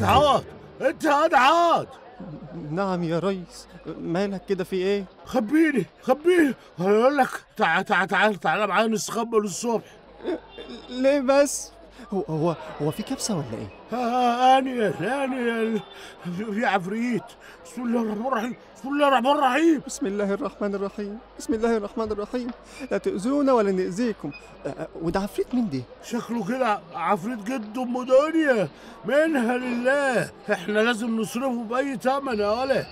ادعاءات، انت ادعاءات. نعم يا ريس، مالك كده في ايه؟ خبيني خبيني، هقول لك تعال تعال تعال تعال معايا نستخبى للصبح. ليه بس؟ هو في كبسه ولا ايه؟ انيل في عفريت. بسم الله الرحمن الرحيم، بسم الله الرحمن الرحيم، بسم الله الرحمن الرحيم، بسم الله الرحمن الرحيم، لا تؤذونا ولا نؤذيكم. وده عفريت مين دي؟ شكله كده عفريت جد ام دنيا، منها لله، احنا لازم نصرفه باي ثمن يا ولا.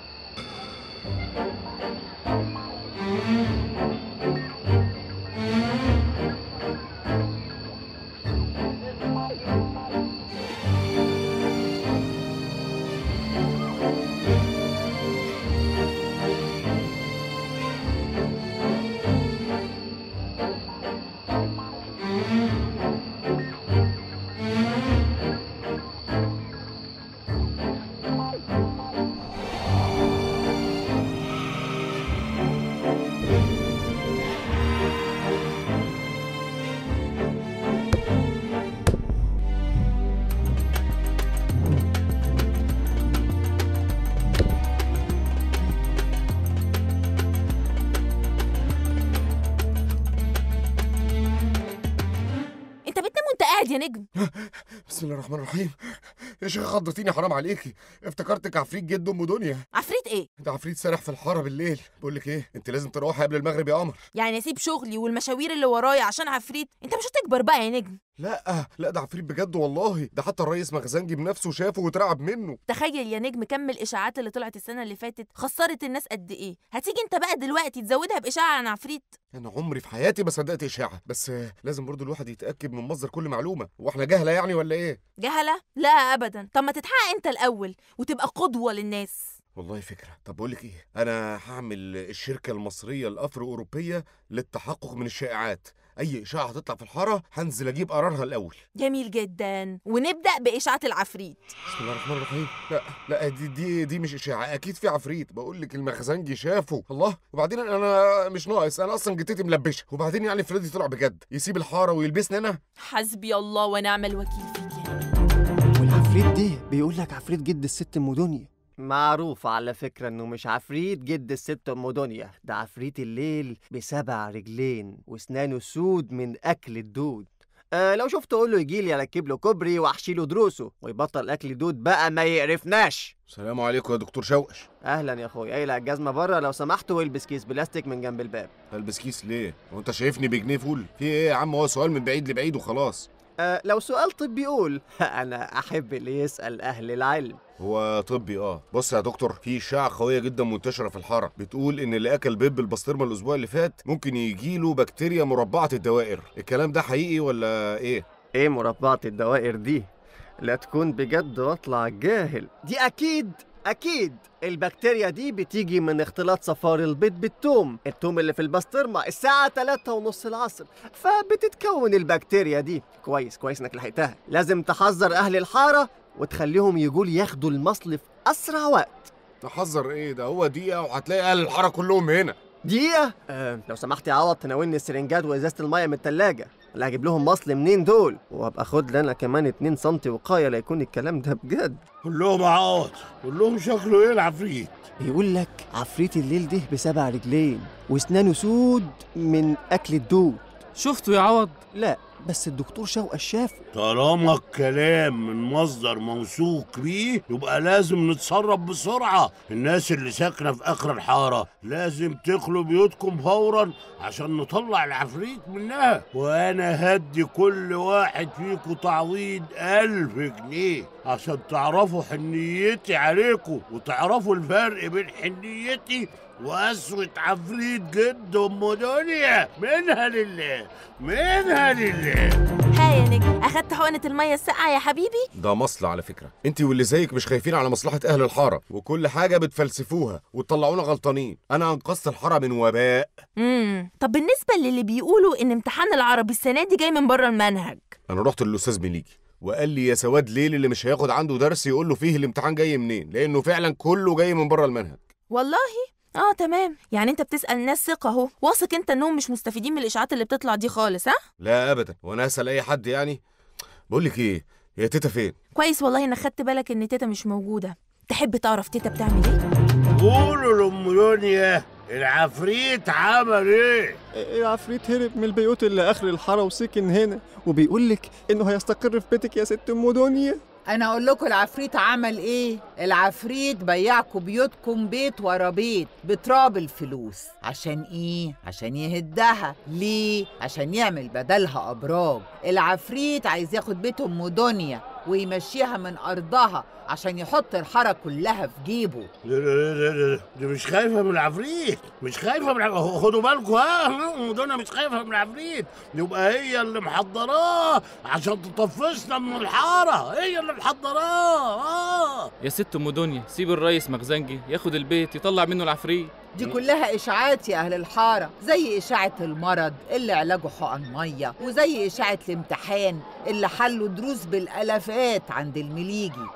يا نجم بسم الله الرحمن الرحيم يا شيخ، خضتيني حرام عليكي، افتكرتك عفريت جد ام دنيا. عفريت ايه؟ ده عفريت سارح في الحاره بالليل. بقول لك ايه، انت لازم تروحي قبل المغرب يا قمر. يعني اسيب شغلي والمشاوير اللي ورايا عشان عفريت؟ انت مش هتكبر بقى يا نجم. لا ده عفريت بجد والله، ده حتى الريس مخزنجي بنفسه شافه واترعب منه. تخيل يا نجم كم الاشاعات اللي طلعت السنه اللي فاتت، خسرت الناس قد ايه. هتيجي انت بقى دلوقتي تزودها باشاعه عن عفريت؟ انا عمري في حياتي ما صدقت اشاعه، بس لازم برضه الواحد يتاكد من مصدر كل معلومه. واحنا جهله يعني ولا ايه؟ جهله؟ لا ابدا. طب ما تتحقق انت الاول وتبقى قدوه للناس. والله فكرة. طب بقول لك ايه، انا هعمل الشركة المصرية الافرو اوروبية للتحقق من الشائعات، اي اشاعة هتطلع في الحارة هنزل اجيب قرارها الاول. جميل جدا، ونبدأ باشاعة العفريت. بسم الله الرحمن الرحيم. لا دي مش اشاعة، اكيد في عفريت، بقول لك المخزنجي شافه. الله، وبعدين انا مش ناقص، انا اصلا جتتي ملبشة، وبعدين يعني فريدي طلع بجد يسيب الحارة ويلبسني انا؟ حسبي الله ونعم الوكيل فيك يا نجم. والعفريت ده بيقول لك عفريت جد الست ام دنيا. معروف على فكرة انه مش عفريت جد الست ام دنيا، ده عفريت الليل ب7 رجلين واسنانه سود من اكل الدود. لو شفته قول له يجي لي اركب له كوبري واحشي له دروسه ويبطل اكل دود بقى ما يقرفناش. السلام عليكم يا دكتور شوقش. اهلا يا اخويا. اقلع الجزمه بره لو سمحت، والبس كيس بلاستيك من جنب الباب. البس كيس ليه؟ هو انت شايفني بجنيه فول؟ في ايه يا عم، هو سؤال من بعيد لبعيد وخلاص. لو سؤال طبي قول. انا احب اللي يسال اهل العلم. هو طبي اه. بص يا دكتور، في اشاعه قويه جدا منتشره في الحاره، بتقول ان اللي اكل بيب البسطرمه الاسبوع اللي فات ممكن يجيله بكتيريا مربعه الدوائر. الكلام ده حقيقي ولا ايه؟ ايه مربعه الدوائر دي؟ لا تكون بجد واطلع جاهل. دي اكيد البكتيريا دي بتيجي من اختلاط صفار البيض بالثوم، الثوم اللي في البسطرمه الساعه 3:30 العصر، فبتتكون البكتيريا دي. كويس انك لحقتها. لازم تحذر اهل الحاره وتخليهم يقول ياخدوا المصل في اسرع وقت. تحذر ايه ده؟ هو دقيقه وهتلاقي اهل الحاره كلهم هنا. دقيقه؟ لو سمحت يا عوض تناولني السرنجات وازازه الميه من الثلاجه. اللي هجيب لهم مصل منين دول؟ وابقى خد لنا كمان 2 سم وقايه لا يكون الكلام ده بجد. كلهم عاط، كلهم شكله ايه العفريت؟ بيقول لك عفريت الليل ده ب7 رجلين واسنانه سود من اكل الدود. شفته يا عوض؟ لا، بس الدكتور شوقش شافه. طالما الكلام من مصدر موثوق بيه يبقى لازم نتصرف بسرعه. الناس اللي ساكنه في اخر الحاره لازم تخلوا بيوتكم فورا عشان نطلع العفريت منها، وانا هدي كل واحد فيكم تعويض 1000 جنيه عشان تعرفوا حنيتي عليكم وتعرفوا الفرق بين حنيتي وقسوة عفريت جد ام دنيا. منها لله، منها لله. ها يا نجم، اخدت حقنة المية الساقعة يا حبيبي؟ ده مصل على فكرة، انت واللي زيك مش خايفين على مصلحة اهل الحارة، وكل حاجة بتفلسفوها وتطلعونا غلطانين. انا انقذت الحارة من وباء. طب بالنسبة للي بيقولوا ان امتحان العربي السنة دي جاي من بره المنهج؟ انا رحت للاستاذ مليكي وقال لي يا سواد ليل اللي مش هياخد عنده درس يقول له فيه الامتحان جاي منين، لانه فعلا كله جاي من بره المنهج. والله؟ اه تمام، يعني انت بتسال ناس ثقه اهو، واثق انت انهم مش مستفيدين من الاشاعات اللي بتطلع دي خالص؟ ها؟ لا ابدا، وانا اسال اي حد يعني. بقول لك ايه، يا تيتا فين؟ كويس والله انك خدت بالك ان تيتا مش موجودة. تحب تعرف تيتا بتعمل ايه؟ قولوا لأم دنيا العفريت عمل ايه؟ العفريت هرب من البيوت اللي اخر الحارة وسكن هنا، وبيقول لك انه هيستقر في بيتك يا ست ام دنيا. انا اقول لكم العفريت عمل ايه؟ العفريت بيعكم بيوتكم بيت ورا بيت بتراب الفلوس. عشان ايه؟ عشان يهدها. ليه؟ عشان يعمل بدلها ابراج. العفريت عايز ياخد بيت ام دنيا ويمشيها من ارضها عشان يحط الحاره كلها في جيبه. لا لا لا لا، دي مش خايفه من العفريت، مش خايفه من العفريت. خدوا بالكم، ها، ام دنيا مش خايفه من العفريت، يبقى هي اللي محضراه عشان تطفشنا من الحاره، هي اللي محضراه. يا ست ام دنيا سيب الريس مخزنجي ياخد البيت يطلع منه العفريت. دي كلها إشاعات يا أهل الحارة، زي إشاعة المرض اللي علاجه حقن مية، وزي إشاعة الامتحان اللي حله دروس بالألافات عند المليجي.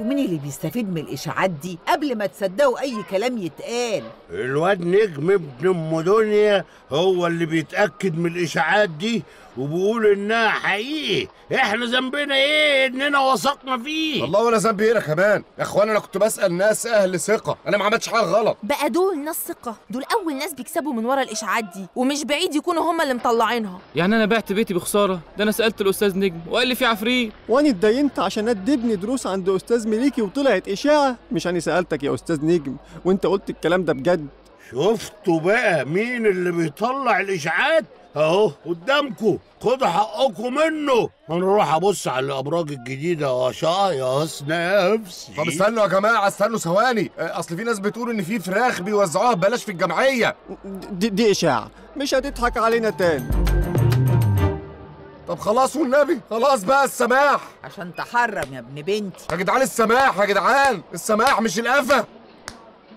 ومين اللي بيستفيد من الإشاعات دي قبل ما تصدقوا أي كلام يتقال؟ الواد نجم ابن أم دنيا هو اللي بيتأكد من الإشاعات دي وبيقول إنها حقيقي. إحنا ذنبنا إيه إننا وثقنا فيه؟ والله ولا ذنبي إيه يا كمان يا إخوان، أنا كنت بسأل ناس أهل ثقة، أنا ما عملتش حاجة غلط. بقى دول ناس ثقة، دول أول ناس بيكسبوا من ورا الإشاعات دي، ومش بعيد يكونوا هم اللي مطلعينها. يعني أنا بعت بيتي بخسارة؟ ده أنا سألت الأستاذ نجم وقال لي في عفريت. وأنا اتدينت عشان أدبني دروس عند أستاذ مليكي وطلعت إشاعة؟ مش أنا سألتك يا أستاذ نجم وأنت قلت الكلام ده بجد. شفتوا بقى مين اللي بيطلع الإشاعات؟ اهو قدامكم، خدوا حقكم منه. انا اروح ابص على الابراج الجديده واشيص نفسي. طب استنوا يا جماعه، استنوا ثواني، اصل في ناس بتقول ان في فراخ بيوزعوها ببلاش في الجمعيه. دي اشاعه، مش هتضحك علينا تاني. طب خلاص والنبي، خلاص بقى السماح عشان تحرم يا ابن بنتي. يا جدعان السماح، يا جدعان السماح مش القفا.